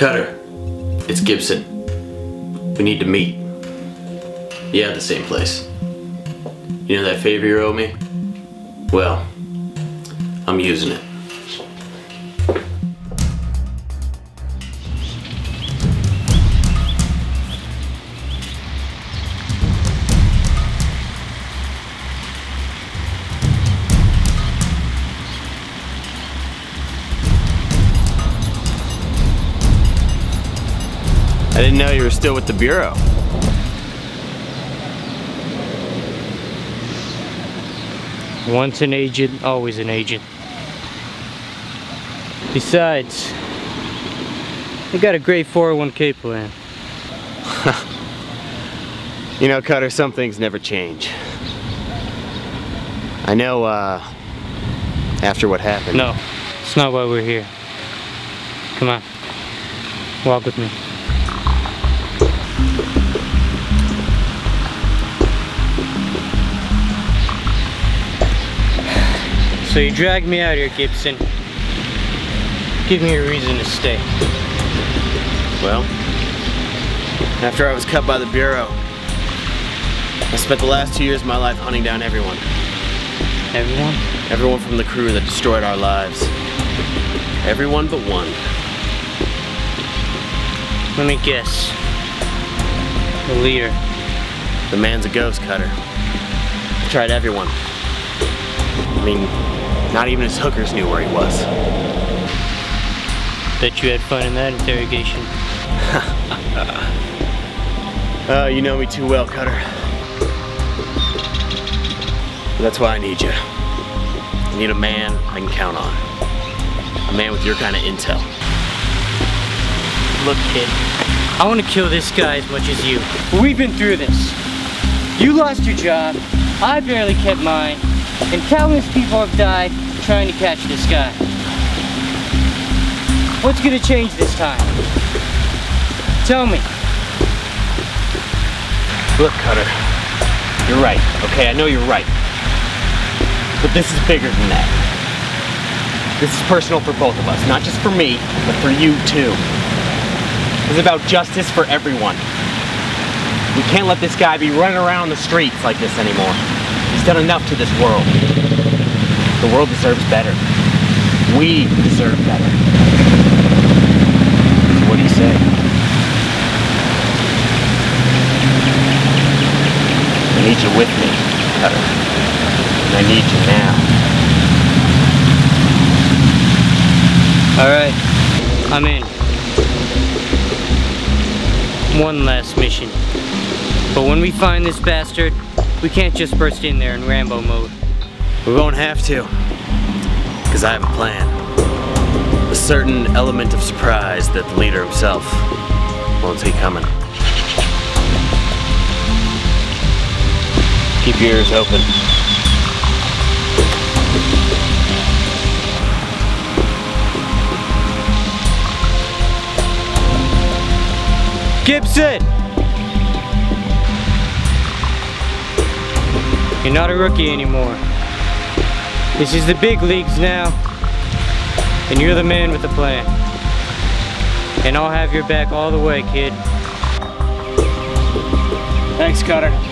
Cutter, it's Gibson. We need to meet. Yeah, the same place. You know that favor you owe me? Well, I'm using it. I didn't know you were still with the Bureau. Once an agent, always an agent. Besides, I got a great 401k plan. You know, Cutter, some things never change. I know, after what happened. No, it's not why we're here. Come on, walk with me. So you dragged me out here, Gibson. Give me a reason to stay. Well, after I was cut by the Bureau, I spent the last 2 years of my life hunting down everyone. Everyone? Everyone from the crew that destroyed our lives. Everyone but one. Let me guess. The leader. The man's a ghost, Cutter. I tried everyone. I mean, not even his hookers knew where he was. Bet you had fun in that interrogation. Oh, you know me too well, Cutter. That's why I need you. I need a man I can count on. A man with your kind of intel. Look, kid, I want to kill this guy as much as you. We've been through this. You lost your job, I barely kept mine. And countless people have died trying to catch this guy. What's gonna change this time? Tell me. Look, Cutter, you're right, okay? I know you're right. But this is bigger than that. This is personal for both of us, not just for me, but for you too. It's about justice for everyone. We can't let this guy be running around the streets like this anymore. He's done enough to this world. The world deserves better. We deserve better. What do you say? I need you with me, Cutter. And I need you now. Alright, I'm in. One last mission. But when we find this bastard, we can't just burst in there in Rambo mode. We won't have to, because I have a plan. A certain element of surprise that the leader himself won't see coming. Keep your ears open. Gibson! You're not a rookie anymore. This is the big leagues now, and you're the man with the plan. And I'll have your back all the way, kid. Thanks, Cutter.